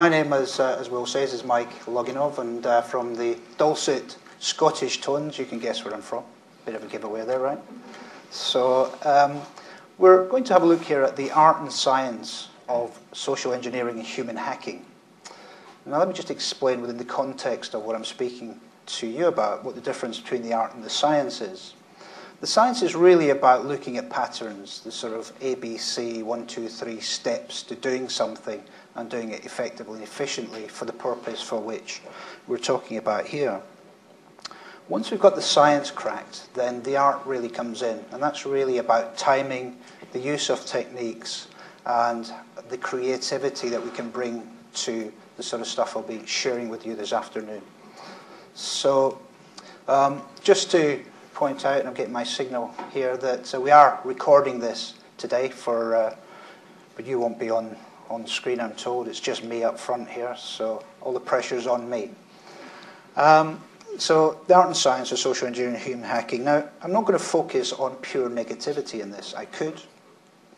My name, as Will says, is Mike Loginov, and from the Dulcet Scottish Tones. You can guess where I'm from. Bit of a giveaway there, right? So we're going to have a look here at the art and science of social engineering and human hacking. Now let me just explain within the context of what I'm speaking to you about, what the difference between the art and the science is. The science is really about looking at patterns, the sort of ABC, 1, 2, 3 steps to doing something and doing it effectively and efficiently for the purpose for which we're talking about here. Once we've got the science cracked, then the art really comes in, and that's really about timing, the use of techniques, and the creativity that we can bring to the sort of stuff I'll be sharing with you this afternoon. So just to point out, and I'm getting my signal here, that we are recording this today for, but you won't be on screen, I'm told. It's just me up front here, so all the pressure's on me. So the art and science of social engineering and human hacking. Now, I'm not going to focus on pure negativity in this. I could.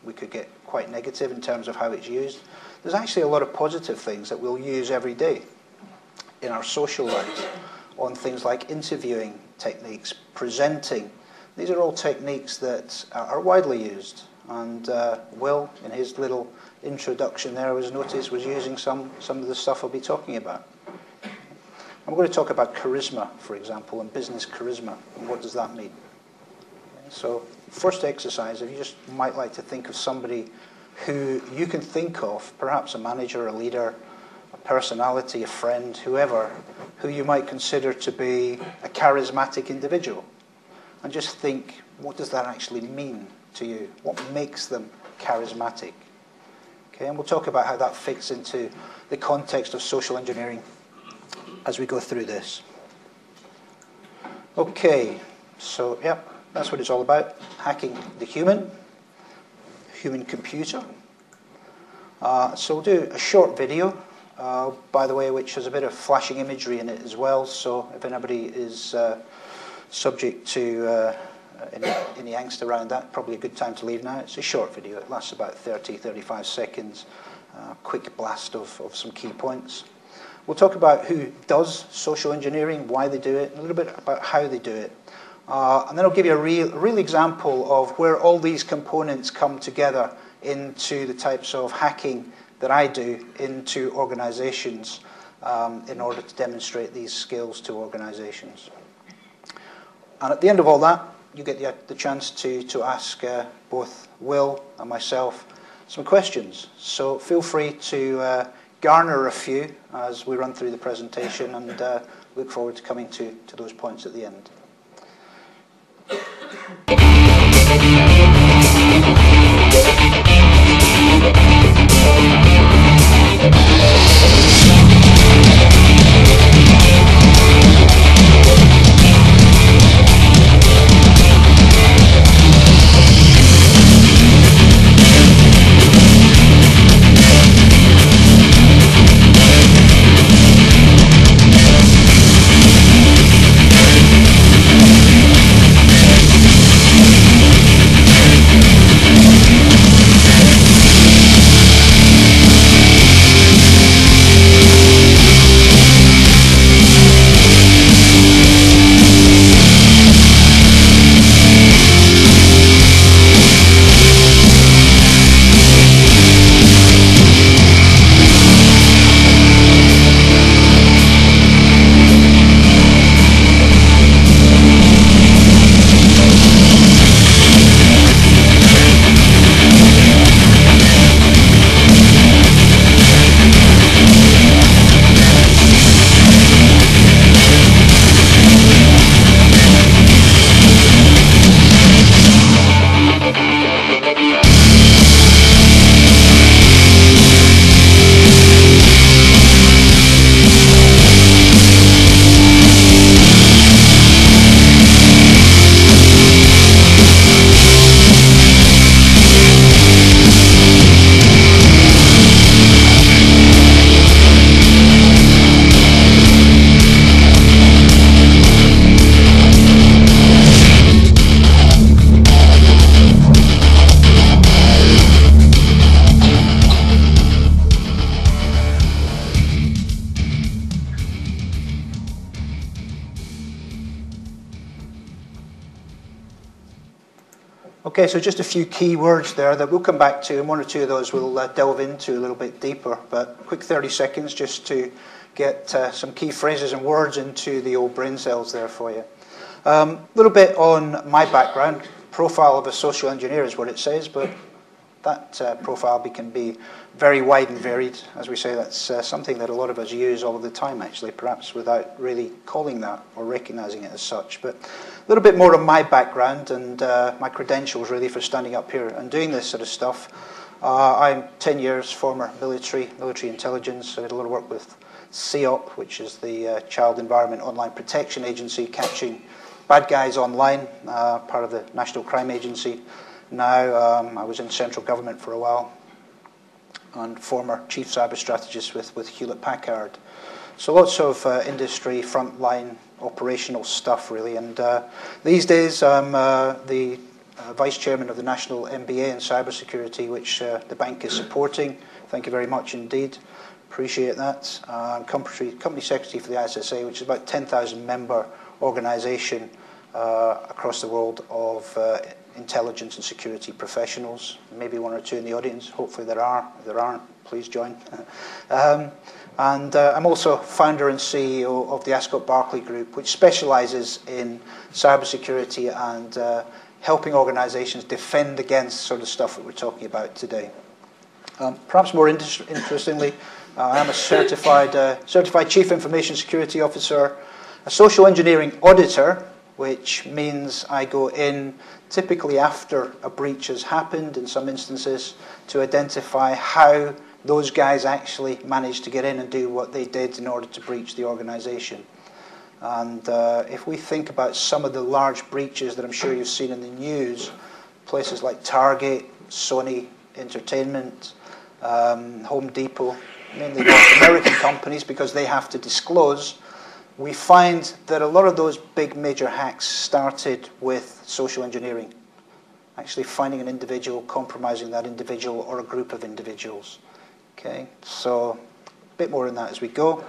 We could get quite negative in terms of how it's used. There's actually a lot of positive things that we'll use every day in our social lives, on things like interviewing techniques, presenting. These are all techniques that are widely used. And Will, in his little introduction there, was noticed, was using some of the stuff I'll be talking about. I'm going to talk about charisma, for example, and business charisma, and what does that mean? So first exercise, if you just might like to think of somebody who you can think of, perhaps a manager, a leader, a personality, a friend, whoever, who you might consider to be a charismatic individual. And just think, what does that actually mean to you? What makes them charismatic? Okay, and we'll talk about how that fits into the context of social engineering as we go through this. Okay, so yeah, that's what it's all about. Hacking the human computer. So we'll do a short video, by the way, which has a bit of flashing imagery in it as well, so if anybody is subject to any angst around that, probably a good time to leave now. It's a short video. It lasts about 30, 35 seconds, quick blast of some key points. We'll talk about who does social engineering, why they do it, and a little bit about how they do it. And then I'll give you a real example of where all these components come together into the types of hacking that I do into organizations in order to demonstrate these skills to organizations. And at the end of all that, you get the chance to ask both Will and myself some questions. So feel free to garner a few as we run through the presentation, and look forward to coming to those points at the end. Okay, so just a few key words there that we'll come back to, and one or two of those we'll delve into a little bit deeper. But a quick 30 seconds just to get some key phrases and words into the old brain cells there for you. A little bit on my background. Profile of a social engineer is what it says, but that profile can be very wide and varied. As we say, that's something that a lot of us use all of the time, actually, perhaps without really calling that or recognizing it as such. But a little bit more on my background and my credentials, really, for standing up here and doing this sort of stuff. I'm 10 years former military intelligence. I did a lot of work with CIOP, which is the Child Environment Online Protection Agency, catching bad guys online, part of the National Crime Agency. Now, I was in central government for a while, and former chief cyber strategist with Hewlett Packard. So lots of industry, frontline, operational stuff, really. And these days, I'm the vice chairman of the National MBA in cybersecurity, which the bank is supporting. Thank you very much indeed. Appreciate that. I'm company secretary for the ISSA, which is about 10,000 member organization across the world of intelligence and security professionals, maybe one or two in the audience. Hopefully there are. If there aren't, please join. And I'm also founder and CEO of the Ascot Barclay Group, which specializes in cybersecurity and helping organizations defend against sort of stuff that we're talking about today. Perhaps more interestingly, I am a certified Chief Information Security Officer, a social engineering auditor, which means I go in typically after a breach has happened in some instances to identify how those guys actually managed to get in and do what they did in order to breach the organization. And if we think about some of the large breaches that I'm sure you've seen in the news, places like Target, Sony Entertainment, Home Depot, mainly North American companies, because they have to disclose, we find that a lot of those big major hacks started with social engineering, actually finding an individual, compromising that individual or a group of individuals. Okay, so a bit more on that as we go.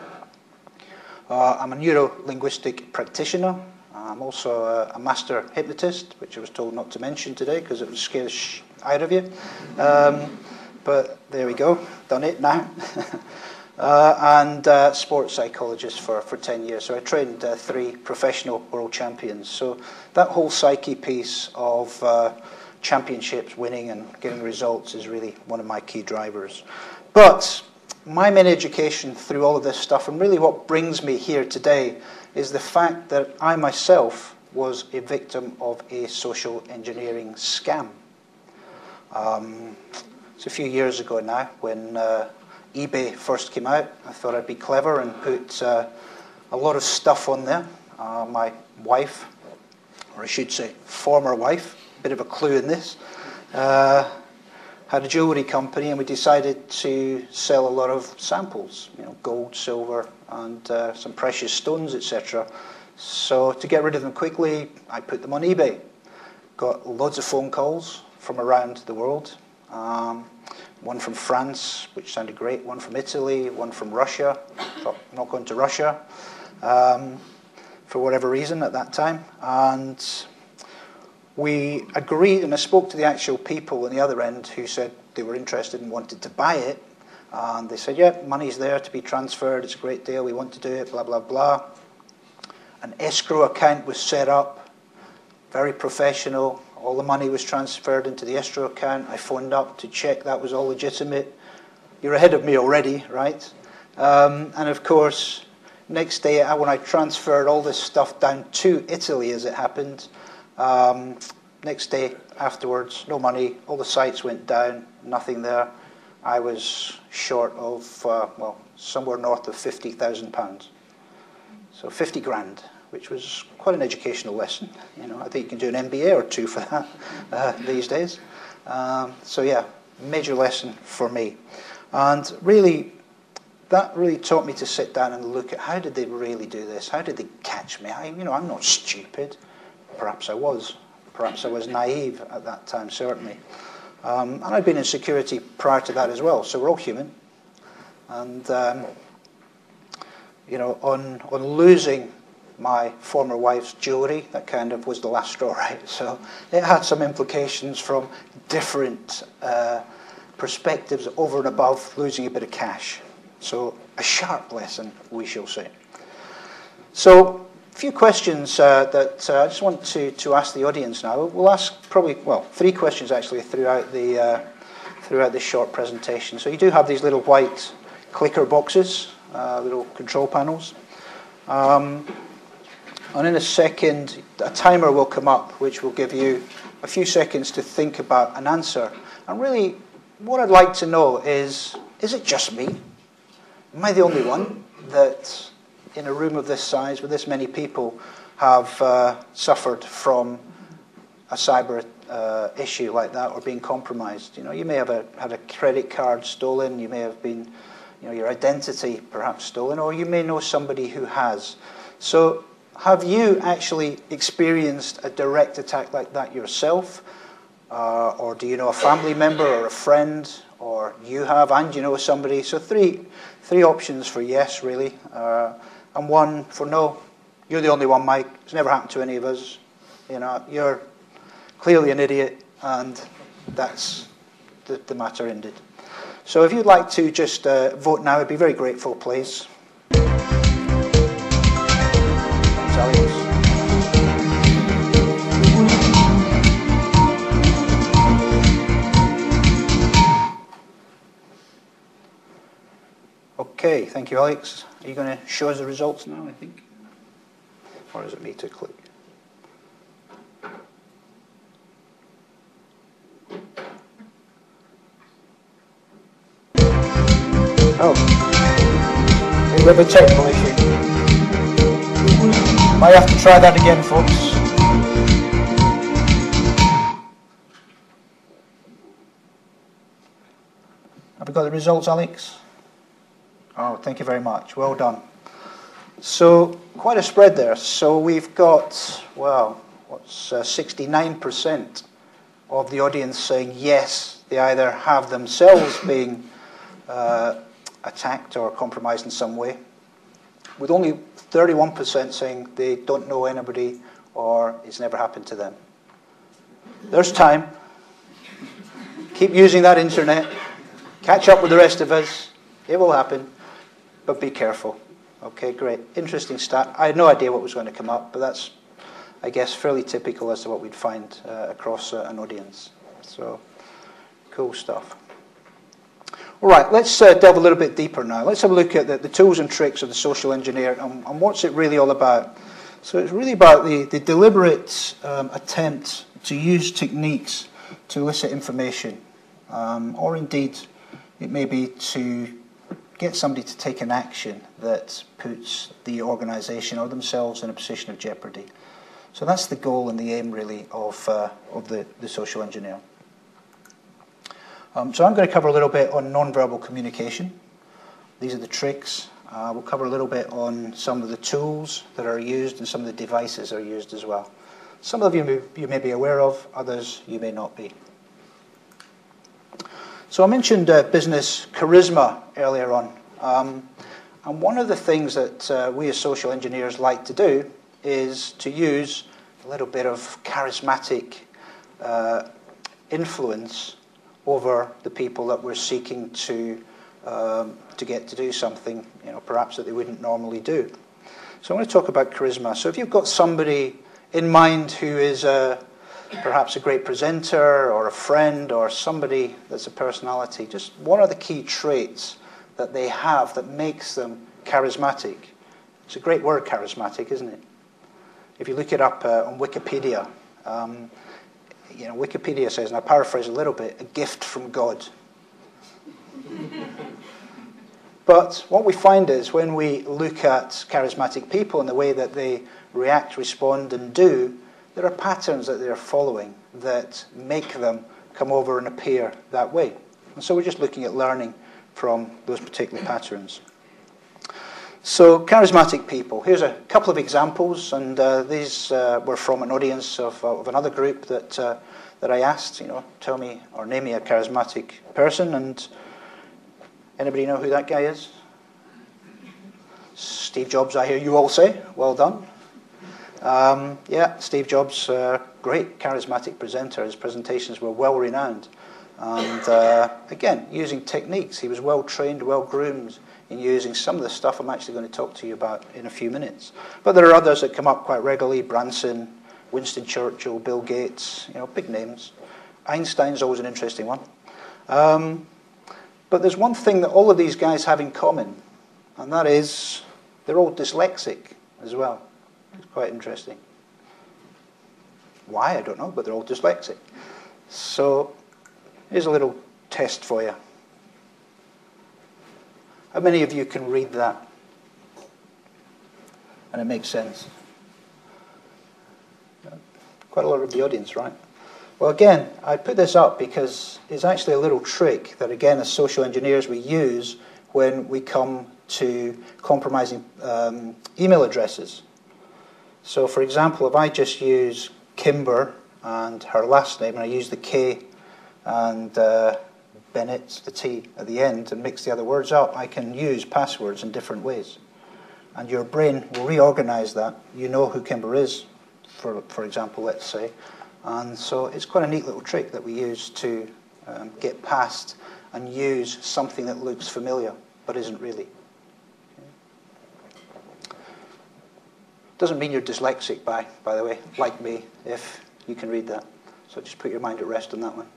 I'm a neuro-linguistic practitioner. I'm also a master hypnotist, which I was told not to mention today because it would scare the sh out of you. But there we go, done it now. And sports psychologist for 10 years. So I trained 3 professional world champions. So that whole psyche piece of championships, winning and getting results is really one of my key drivers. But my main education through all of this stuff, and really what brings me here today, is the fact that I myself was a victim of a social engineering scam. It's a few years ago now when eBay first came out. I thought I'd be clever and put a lot of stuff on there. My wife, or I should say former wife, a bit of a clue in this, had a jewellery company, and we decided to sell a lot of samples, you know, gold, silver, and some precious stones, etc. So to get rid of them quickly, I put them on eBay. Got loads of phone calls from around the world. One from France, which sounded great, one from Italy, one from Russia. Thought, I'm not going to Russia for whatever reason at that time. And we agreed, and I spoke to the actual people on the other end who said they were interested and wanted to buy it. And they said, yeah, money's there to be transferred. It's a great deal. We want to do it, blah, blah, blah. An escrow account was set up, very professional. All the money was transferred into the escrow account. I phoned up to check that was all legitimate. You're ahead of me already, right? And of course, next day when I transferred all this stuff down to Italy, as it happened, next day afterwards, no money. All the sites went down, nothing there. I was short of, well, somewhere north of £50,000. So 50 grand. Which was quite an educational lesson. You know, I think you can do an MBA or two for that these days. So yeah, major lesson for me. And really, that really taught me to sit down and look at how did they really do this? How did they catch me? I'm not stupid. Perhaps I was. Perhaps I was naive at that time, certainly. And I'd been in security prior to that as well, so we're all human. And on losing my former wife's jewellery. That kind of was the last straw, right? So it had some implications from different perspectives over and above losing a bit of cash. So a sharp lesson, we shall see. So a few questions that I just want to ask the audience now. We'll ask probably, well, 3 questions actually throughout this short presentation. So you do have these little white clicker boxes, little control panels. And in a second, a timer will come up, which will give you a few seconds to think about an answer. And really, what I'd like to know is it just me? Am I the only one that, in a room of this size with this many people, have suffered from a cyber issue like that, or being compromised? You know, you may have had a credit card stolen, you may have been, you know, your identity perhaps stolen, or you may know somebody who has. So have you actually experienced a direct attack like that yourself? Or do you know a family member or a friend, or you have and you know somebody? So three options for yes, really, and one for no. You're the only one, Mike. It's never happened to any of us. You know, you're clearly an idiot, and that's the matter ended. So if you'd like to just vote now, I'd be very grateful, please. Okay, thank you, Alex. Are you going to show us the results now, I think? Or is it me to click? Oh, we have a technical issue. Might have to try that again, folks. Have we got the results, Alex? Oh, thank you very much. Well done. So, quite a spread there. So we've got, well, what's 69% of the audience saying yes, they either have themselves being attacked or compromised in some way, with only 31% saying they don't know anybody or it's never happened to them. There's time. Keep using that internet. Catch up with the rest of us. It will happen, but be careful. Okay, great. Interesting stat. I had no idea what was going to come up, but that's, I guess, fairly typical as to what we'd find across an audience. So, cool stuff. All right, let's delve a little bit deeper now. Let's have a look at the tools and tricks of the social engineer and what's it really all about. So it's really about the deliberate attempt to use techniques to elicit information, or indeed it may be to get somebody to take an action that puts the organization or themselves in a position of jeopardy. So that's the goal and the aim, really, of the social engineer. So I'm going to cover a little bit on nonverbal communication. These are the tricks. We'll cover a little bit on some of the tools that are used and some of the devices that are used as well. Some of you may be aware of, others you may not be. So I mentioned business charisma earlier on. And one of the things that we as social engineers like to do is to use a little bit of charismatic influence over the people that we're seeking to get to do something, you know, perhaps that they wouldn't normally do. So I'm going to talk about charisma. So if you've got somebody in mind who is perhaps a great presenter or a friend or somebody that's a personality, just what are the key traits that they have that makes them charismatic? It's a great word, charismatic, isn't it? If you look it up on Wikipedia, you know, Wikipedia says, and I paraphrase a little bit, a gift from God. But what we find is when we look at charismatic people and the way that they react, respond, and do, there are patterns that they're following that make them come over and appear that way. And so we're just looking at learning from those particular patterns. So charismatic people. Here's a couple of examples, and these were from an audience of another group that I asked, you know, tell me or name me a charismatic person. And anybody know who that guy is? Steve Jobs, I hear you all say. Well done. Yeah, Steve Jobs, great charismatic presenter. His presentations were well renowned. And again, using techniques, he was well trained, well groomed in using some of the stuff I'm actually going to talk to you about in a few minutes. But there are others that come up quite regularly: Branson, Winston Churchill, Bill Gates, you know, big names. Einstein's always an interesting one. But there's one thing that all of these guys have in common, and that is they're all dyslexic as well. It's quite interesting. Why, I don't know, but they're all dyslexic. So here's a little test for you. How many of you can read that? And it makes sense. Quite a lot of the audience, right? Well, again, I put this up because it's actually a little trick that, again, as social engineers, we use when we come to compromising email addresses. So, for example, if I just use Kimber and her last name, and I use the K and Bennett, the T at the end, and mix the other words up, I can use passwords in different ways. And your brain will reorganize that. You know who Kimber is, for example, let's say. And so it's quite a neat little trick that we use to get past and use something that looks familiar but isn't really. Okay. Doesn't mean you're dyslexic, by the way, like me, if you can read that. So just put your mind at rest on that one.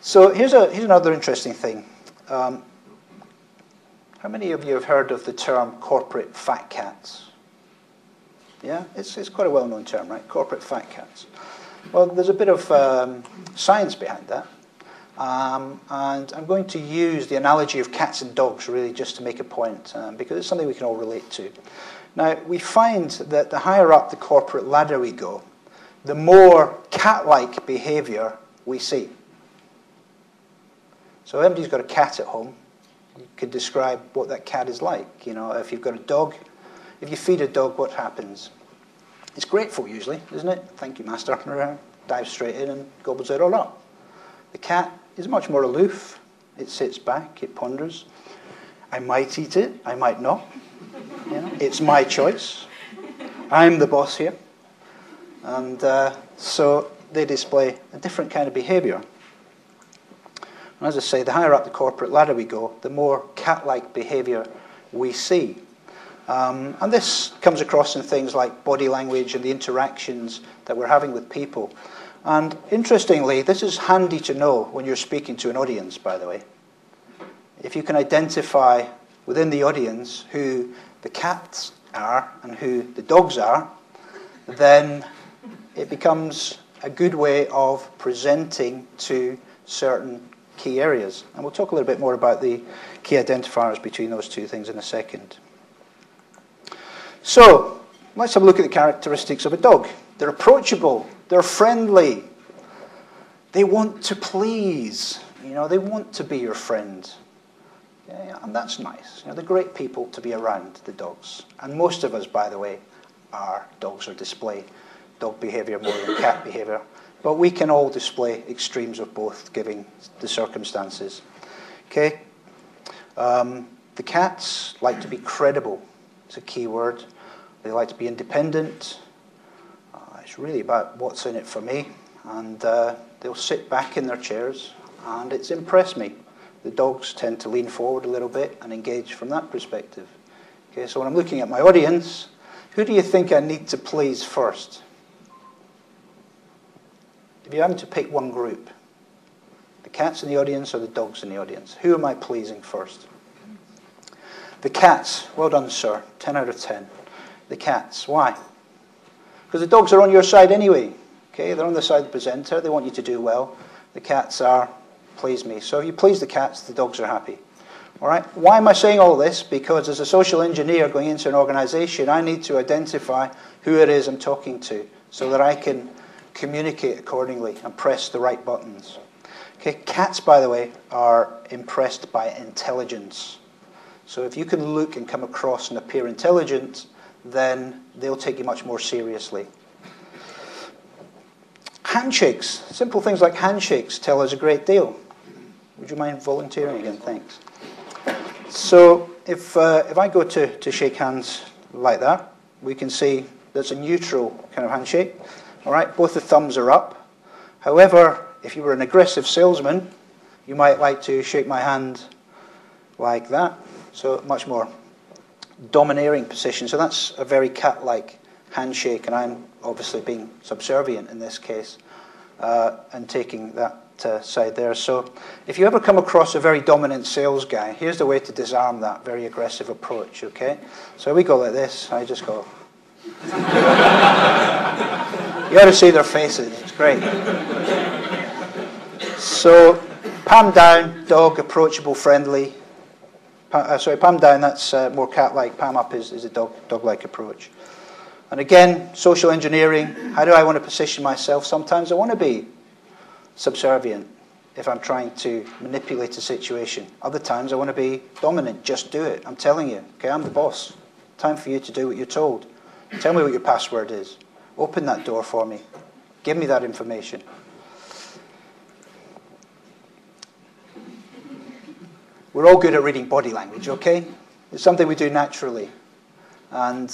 So here's another interesting thing. How many of you have heard of the term corporate fat cats? Yeah, it's quite a well-known term, right? Corporate fat cats. Well, there's a bit of science behind that. And I'm going to use the analogy of cats and dogs, really, just to make a point, because it's something we can all relate to. Now, we find that the higher up the corporate ladder we go, the more cat-like behavior we see. So if somebody's got a cat at home, you could describe what that cat is like. You know, if you've got a dog, if you feed a dog, what happens? It's grateful, usually, isn't it? Thank you, master. Dives straight in and gobbles it all up. The cat is much more aloof. It sits back. It ponders. I might eat it. I might not. You know, it's my choice. I'm the boss here. And so they display a different kind of behavior. And as I say, the higher up the corporate ladder we go, the more cat-like behavior we see. And this comes across in things like body language and the interactions that we're having with people. And interestingly, this is handy to know when you're speaking to an audience, by the way. If you can identify within the audience who the cats are and who the dogs are, then it becomes a good way of presenting to certain key areas. And we'll talk a little bit more about the key identifiers between those two things in a second. So, let's have a look at the characteristics of a dog. They're approachable. They're friendly. They want to please. You know, they want to be your friend. Yeah, and that's nice. You know, they're great people to be around, the dogs. And most of us, by the way, are dogs or display dog behavior more than cat behavior. But we can all display extremes of both, given the circumstances. Okay? The cats like to be credible. It's a key word. They like to be independent. It's really about what's in it for me. And they'll sit back in their chairs, and it's impressed me. The dogs tend to lean forward a little bit and engage from that perspective. Okay, so when I'm looking at my audience, who do you think I need to please first? If you happen to pick one group, the cats in the audience or the dogs in the audience, who am I pleasing first? The cats, well done, sir, 10 out of 10. The cats, why? Because the dogs are on your side anyway. Okay, they're on the side of the presenter, they want you to do well. The cats are, please me. So if you please the cats, the dogs are happy. All right, why am I saying all this? Because as a social engineer going into an organization, I need to identify who it is I'm talking to so that I can communicate accordingly and press the right buttons. Okay, cats, by the way, are impressed by intelligence. So if you can look and come across and appear intelligent, then they'll take you much more seriously. Handshakes, simple things like handshakes tell us a great deal. Would you mind volunteering again? Thanks. So if I go to shake hands like that, we can say that's a neutral kind of handshake. All right, both the thumbs are up. However, if you were an aggressive salesman, you might like to shake my hand like that. So much more domineering position. So that's a very cat-like handshake, and I'm obviously being subservient in this case and taking that side there. So if you ever come across a very dominant sales guy, here's the way to disarm that very aggressive approach, okay? So we go like this. I just go. You ought to see their faces. It's great. So palm down, dog, approachable, friendly. Palm down, that's more cat-like. Palm up is a dog-like approach. And again, social engineering. How do I want to position myself? Sometimes I want to be subservient if I'm trying to manipulate a situation. Other times I want to be dominant. Just do it. I'm telling you. Okay, I'm the boss. Time for you to do what you're told. Tell me what your password is. Open that door for me. Give me that information. We're all good at reading body language, okay? It's something we do naturally. And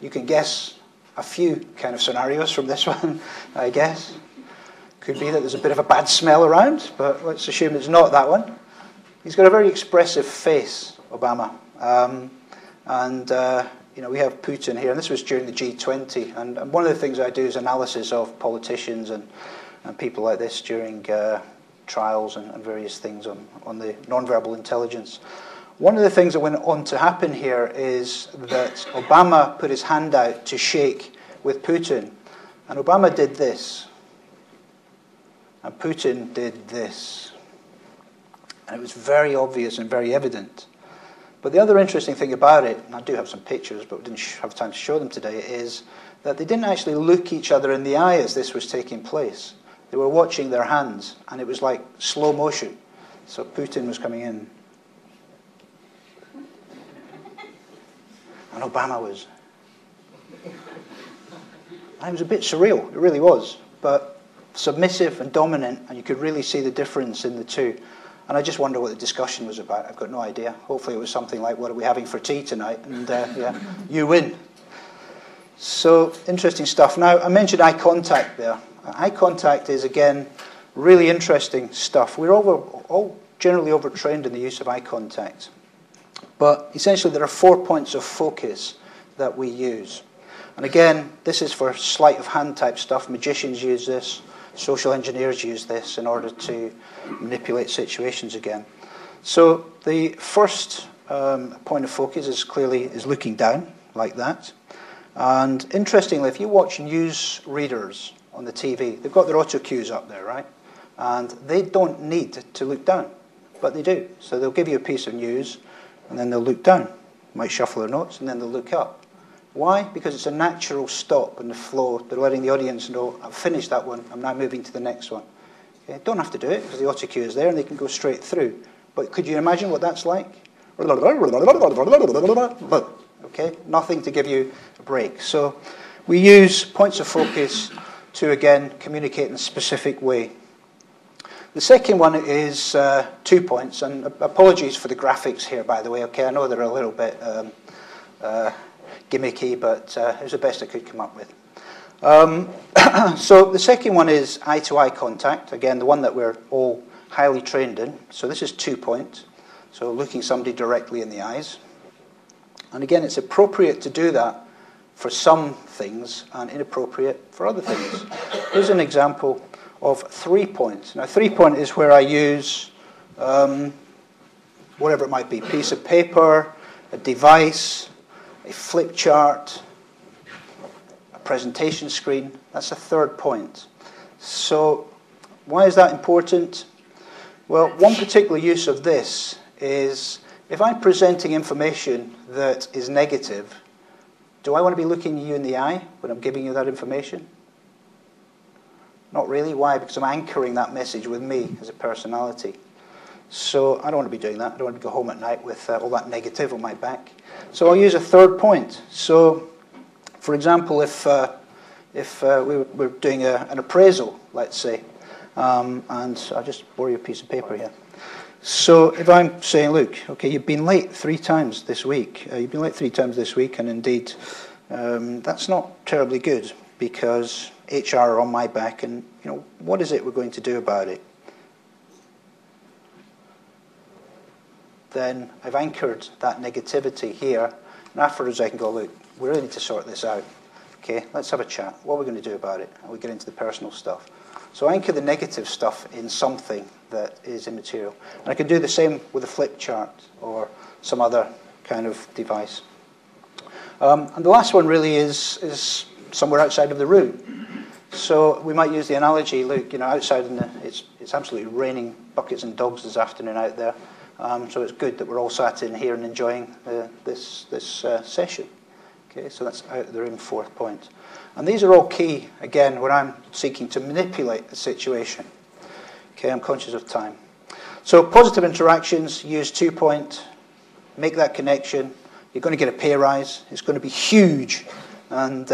you can guess a few kind of scenarios from this one, I guess. Could be that there's a bit of a bad smell around, but let's assume it's not that one. He's got a very expressive face, Obama. You know, we have Putin here, and this was during the G20. And one of the things I do is analysis of politicians and people like this during trials and various things on the nonverbal intelligence. One of the things that went on to happen here is that Obama put his hand out to shake with Putin. And Obama did this. And Putin did this. And it was very obvious and very evident. But the other interesting thing about it, and I do have some pictures, but we didn't have time to show them today, is that they didn't actually look each other in the eye as this was taking place. They were watching their hands, and it was like slow motion. So Putin was coming in. And Obama was. And it was a bit surreal, it really was, but submissive and dominant, and you could really see the difference in the two. And I just wonder what the discussion was about. I've got no idea. Hopefully it was something like, what are we having for tea tonight? And yeah, you win. So interesting stuff. Now, I mentioned eye contact there. Eye contact is, again, really interesting stuff. We're all generally overtrained in the use of eye contact. But essentially, there are 4 points of focus that we use. And again, this is for sleight of hand type stuff. Magicians use this. Social engineers use this in order to manipulate situations again. So the first point of focus is clearly looking down, like that. And interestingly, if you watch news readers on the TV, they've got their auto cues up there, right? And they don't need to look down, but they do. So they'll give you a piece of news, and then they'll look down. Might shuffle their notes, and then they'll look up. Why? Because it's a natural stop in the flow. They're letting the audience know, I've finished that one, I'm now moving to the next one. Okay? Don't have to do it, because the autocue is there and they can go straight through. But could you imagine what that's like? Okay? Nothing to give you a break. So we use points of focus to, again, communicate in a specific way. The second one is 2 points, and apologies for the graphics here, by the way. Okay, I know they're a little bit gimmicky, but it was the best I could come up with. So the second one is eye-to-eye contact, again, the one that we're all highly trained in. So this is 2 points, so looking somebody directly in the eyes. And again, it's appropriate to do that for some things and inappropriate for other things. Here's an example of 3 points. Now, 3 point is where I use whatever it might be, piece of paper, a device, a flip chart, a presentation screen. That's a third point. So why is that important? Well, one particular use of this is if I'm presenting information that is negative, do I want to be looking you in the eye when I'm giving you that information? Not really. Why? Because I'm anchoring that message with me as a personality. So I don't want to be doing that. I don't want to go home at night with all that negative on my back. So I'll use a third point. So, for example, if we were doing an appraisal, let's say, and I'll just borrow your piece of paper here. So if I'm saying, look, okay, you've been late three times this week, and indeed that's not terribly good because HR are on my back, and you know, what is it we're going to do about it? Then I've anchored that negativity here, and afterwards I can go, look, we really need to sort this out. Okay, let's have a chat. What are we going to do about it? And we get into the personal stuff. So I anchor the negative stuff in something that is immaterial. And I can do the same with a flip chart or some other kind of device. And the last one really is somewhere outside of the room. So we might use the analogy, look, you know, outside in the, it's absolutely raining buckets and dogs this afternoon out there. So it's good that we're all sat in here and enjoying this session. Okay, so that's out of the room, fourth point. And these are all key, again, when I'm seeking to manipulate a situation. Okay, I'm conscious of time. So positive interactions, use 2 point, make that connection. You're going to get a pay rise. It's going to be huge, and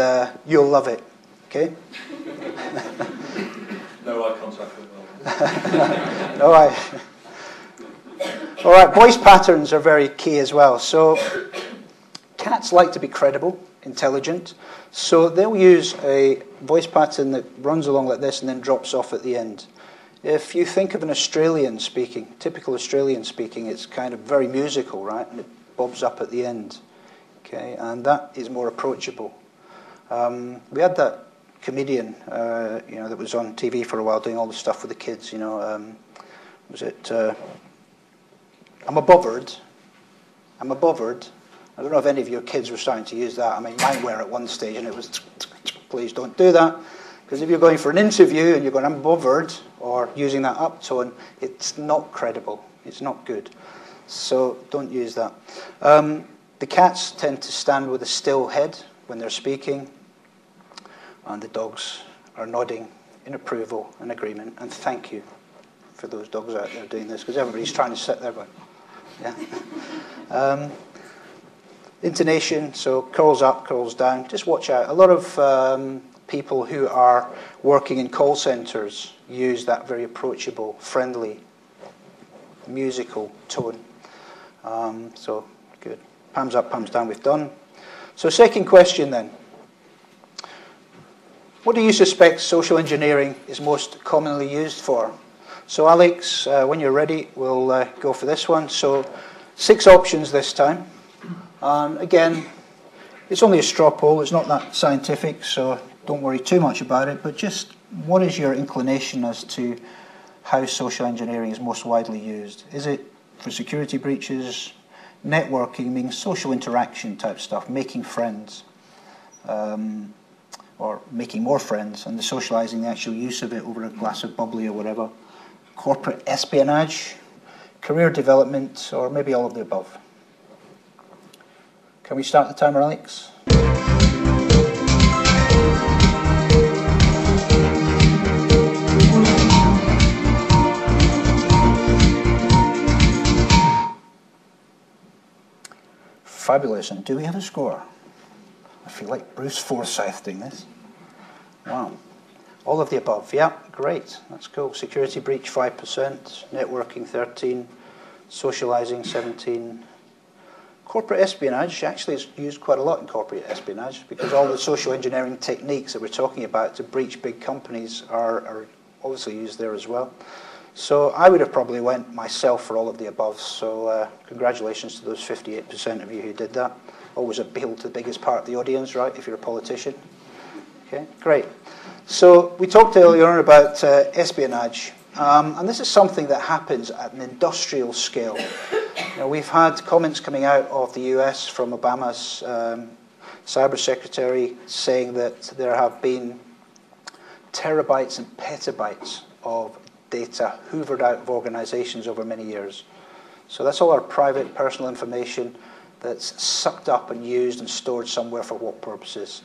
you'll love it. Okay? No eye contact with Will. No eye. All right, voice patterns are very key as well. So cats like to be credible, intelligent, so they'll use a voice pattern that runs along like this and then drops off at the end. If you think of an Australian speaking, typical Australian speaking, it's kind of very musical, right? And it bobs up at the end, okay? And that is more approachable. We had that comedian, you know, that was on TV for a while doing all the stuff with the kids. You know, was it? I'm a bothered. I'm a bothered. I don't know if any of your kids were starting to use that. I mean, mine were at one stage, and it was, please don't do that. Because if you're going for an interview and you're going, I'm bothered, or using that uptone, it's not credible. It's not good. So don't use that. The cats tend to stand with a still head when they're speaking, and the dogs are nodding in approval and agreement. And thank you for those dogs out there doing this, because everybody's trying to sit there going, yeah. Intonation, so curls up, curls down. Just watch out. A lot of people who are working in call centres use that very approachable, friendly, musical tone. So, good. Palms up, palms down, we've done. So, second question then. What do you suspect social engineering is most commonly used for? So, Alex, when you're ready, we'll go for this one. So, 6 options this time. Again, it's only a straw poll, it's not that scientific, so don't worry too much about it, but just what is your inclination as to how social engineering is most widely used? Is it for security breaches, networking, meaning social interaction type stuff, making friends, or making more friends, and the socializing, the actual use of it over a glass of bubbly or whatever, corporate espionage, career development, or maybe all of the above? Can we start the timer, Alex? Fabulous. And do we have a score? I feel like Bruce Forsyth doing this. Wow. All of the above. Yeah, great. That's cool. Security breach, 5%. Networking, 13%. Socializing, 17%. Corporate espionage, actually is used quite a lot in corporate espionage because all the social engineering techniques that we're talking about to breach big companies are obviously used there as well. So I would have probably went myself for all of the above. So congratulations to those 58% of you who did that. Always appeal to the biggest part of the audience, right, if you're a politician. Okay, great. So we talked earlier on about espionage. And this is something that happens at an industrial scale. You know, we've had comments coming out of the US from Obama's cyber secretary saying that there have been terabytes and petabytes of data hoovered out of organizations over many years. So that's all our private, personal information that's sucked up and used and stored somewhere for what purposes.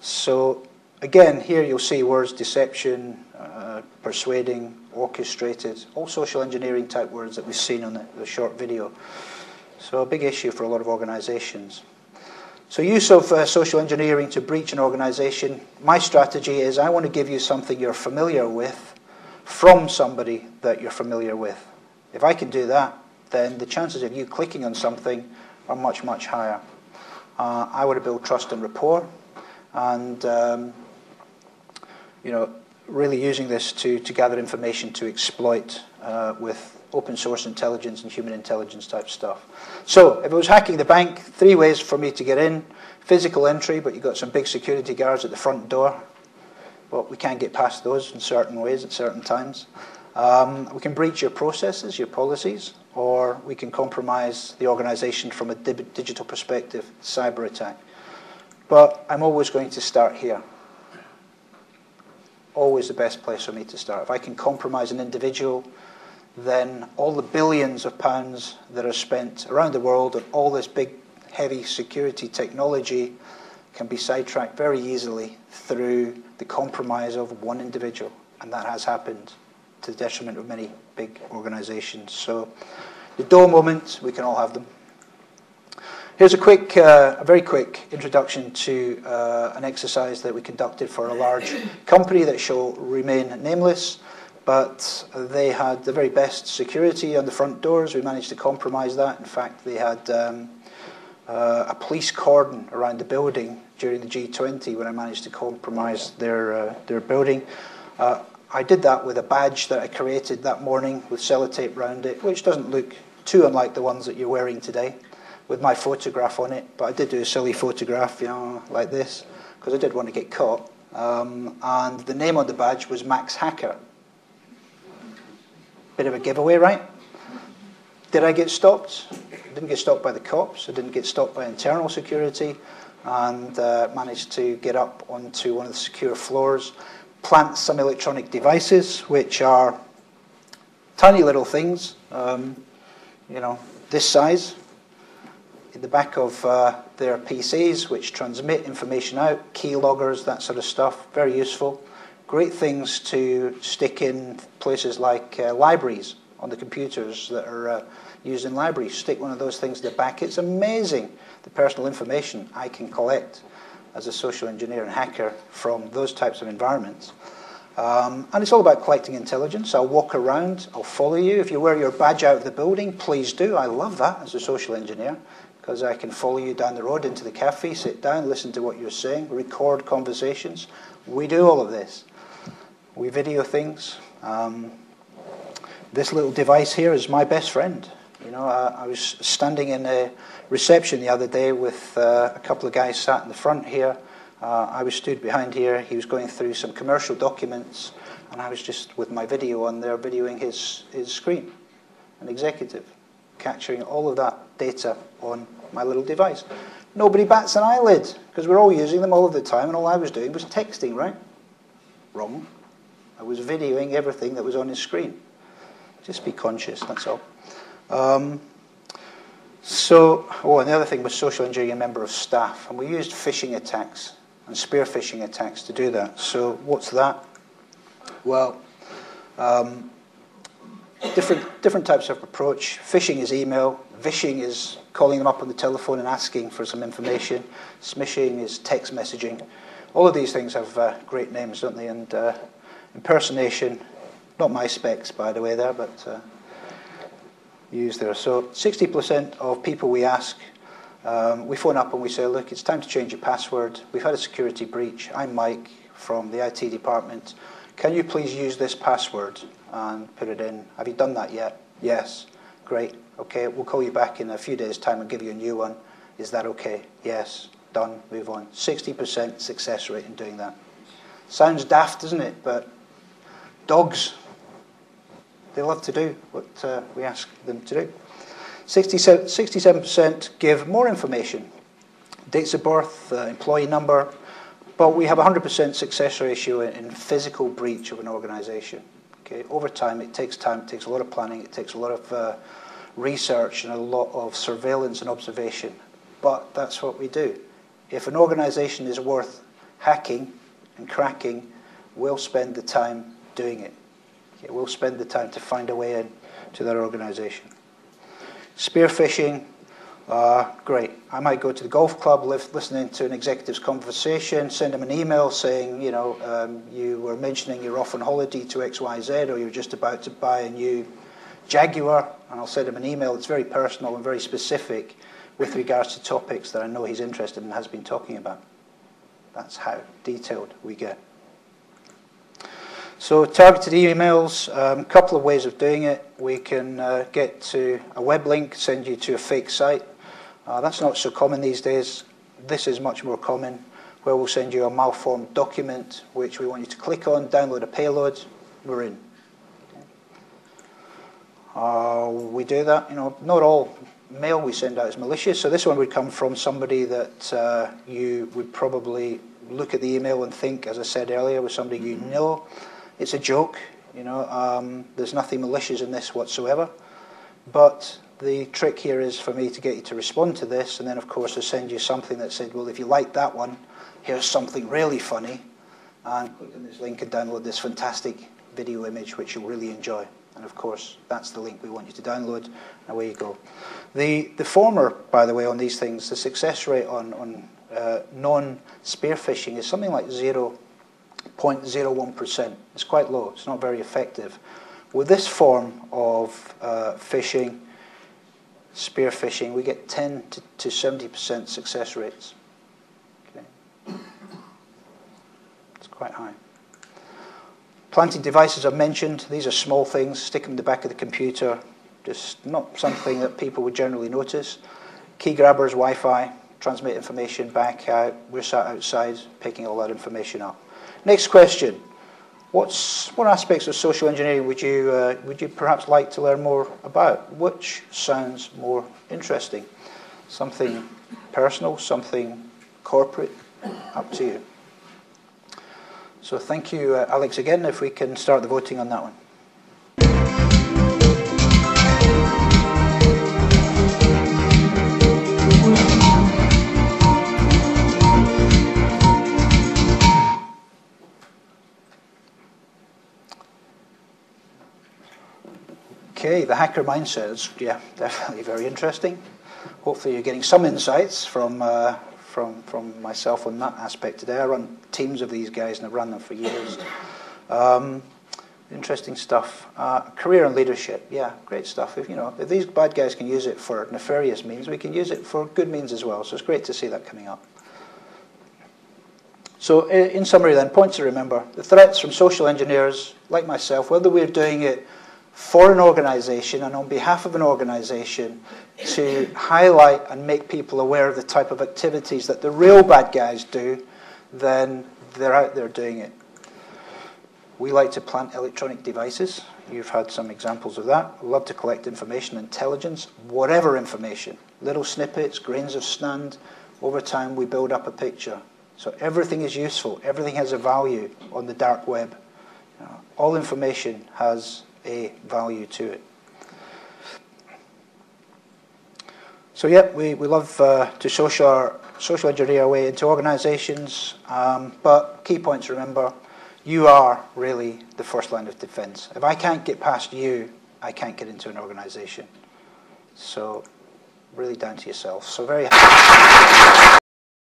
So again, here you'll see words deception, persuading, orchestrated, all social engineering type words that we've seen on the short video. So a big issue for a lot of organizations. So use of social engineering to breach an organization. My strategy is I want to give you something you're familiar with from somebody that you're familiar with. If I can do that, then the chances of you clicking on something are much, much higher. I want to build trust and rapport, and you know, really using this to gather information to exploit with open source intelligence and human intelligence type stuff. So if it was hacking the bank, three ways for me to get in. Physical entry, but you've got some big security guards at the front door. Well, we can't get past those in certain ways at certain times. We can breach your processes, your policies, or we can compromise the organization from a digital perspective, cyber attack. But I'm always going to start here. Always the best place for me to start. If I can compromise an individual, then all the billions of pounds that are spent around the world on all this big, heavy security technology can be sidetracked very easily through the compromise of one individual. And that has happened to the detriment of many big organizations. So the door moments, we can all have them. Here's a very quick introduction to an exercise that we conducted for a large company that shall remain nameless. But they had the very best security on the front doors. We managed to compromise that. In fact, they had a police cordon around the building during the G20 when I managed to compromise their building. I did that with a badge that I created that morning with sellotape around it, which doesn't look too unlike the ones that you're wearing today, with my photograph on it. But I did do a silly photograph, you know, like this, because I did want to get caught. And the name on the badge was Max Hacker. Bit of a giveaway, right? Did I get stopped? I didn't get stopped by the cops. I didn't get stopped by internal security, and managed to get up onto one of the secure floors, plant some electronic devices, which are tiny little things, you know, this size, in the back of their PCs, which transmit information out, key loggers, that sort of stuff, very useful. Great things to stick in places like libraries on the computers that are used in libraries. Stick one of those things in the back. It's amazing the personal information I can collect as a social engineer and hacker from those types of environments. And it's all about collecting intelligence. I'll walk around. I'll follow you. If you wear your badge out of the building, please do. I love that as a social engineer, because I can follow you down the road into the cafe, sit down, listen to what you're saying, record conversations. We do all of this. We video things. This little device here is my best friend. You know, I was standing in a reception the other day with a couple of guys sat in the front here. I was stood behind here. He was going through some commercial documents, and I was just with my video on there, videoing his screen, an executive, capturing all of that data on my little device. Nobody bats an eyelid, because we're all using them all of the time, and all I was doing was texting, right? Wrong. I was videoing everything that was on his screen. Just be conscious, that's all. And the other thing was social engineering a member of staff. And we used phishing attacks and spear phishing attacks to do that. So what's that? Well, different types of approach. Phishing is email. Vishing is calling them up on the telephone and asking for some information. Smishing is text messaging. All of these things have great names, don't they? And impersonation, not my specs, by the way, there, but used there. So 60% of people we ask, we phone up and we say, look, it's time to change your password. We've had a security breach. I'm Mike from the IT department. Can you please use this password and put it in? Have you done that yet? Yes. Great. OK, we'll call you back in a few days' time and give you a new one. Is that OK? Yes. Done. Move on. 60% success rate in doing that. Sounds daft, doesn't it? But dogs, they love to do what we ask them to do. 67% give more information, dates of birth, employee number, but we have 100% success ratio in physical breach of an organization. Okay? Over time, it takes a lot of planning, it takes a lot of research and a lot of surveillance and observation, but that's what we do. If an organization is worth hacking and cracking, we'll spend the time doing it. Okay, we'll spend the time to find a way in to their organization. Spear phishing, great. I might go to the golf club, listening to an executive's conversation, send them an email saying, you know, you were mentioning you're off on holiday to XYZ, or you're just about to buy a new Jaguar, and I'll send him an email that's very personal and very specific with regards to topics that I know he's interested in and has been talking about. That's how detailed we get. So targeted emails, a couple of ways of doing it. We can get to a web link, send you to a fake site. That's not so common these days. This is much more common, where we'll send you a malformed document, which we want you to click on, download a payload, we're in. We do that, you know, not all mail we send out is malicious, so this one would come from somebody that you would probably look at the email and think, as I said earlier, with somebody you know. It's a joke, you know, there's nothing malicious in this whatsoever. But the trick here is for me to get you to respond to this, and then of course I send you something that said, well, if you like that one, here's something really funny, and click on this link and download this fantastic video image which you'll really enjoy. And of course, that's the link we want you to download, and away you go. The former, by the way, on these things, the success rate on non-spear phishing is something like 0.01%. It's quite low. It's not very effective. With this form of phishing, spear phishing, we get 10 to 70% success rates. Okay. It's quite high. Planted devices I've mentioned. These are small things. Stick them in the back of the computer. Just not something that people would generally notice. Key grabbers, Wi-Fi, transmit information back out. We're sat outside picking all that information up. Next question. What aspects of social engineering would you perhaps like to learn more about? Which sounds more interesting? Something personal, something corporate, up to you. So thank you, Alex, again, if we can start the voting on that one. Okay, the hacker mindset is, yeah, definitely very interesting. Hopefully you're getting some insights from myself on that aspect today. I run teams of these guys and I've run them for years. Interesting stuff. Career and leadership, yeah, great stuff. If, you know, if these bad guys can use it for nefarious means, we can use it for good means as well. So it's great to see that coming up. So in summary then, points to remember. The threats from social engineers like myself, whether we're doing it for an organization and on behalf of an organization to highlight and make people aware of the type of activities that the real bad guys do, then they're out there doing it. We like to plant electronic devices. You've had some examples of that. We love to collect information, intelligence, whatever information, little snippets, grains of sand. Over time, we build up a picture. So everything is useful. Everything has a value on the dark web. You know, all information has a value to it. So yeah, we love to social engineer our way into organizations, but key points remember, you are really the first line of defense. If I can't get past you, I can't get into an organization. So really down to yourself. So very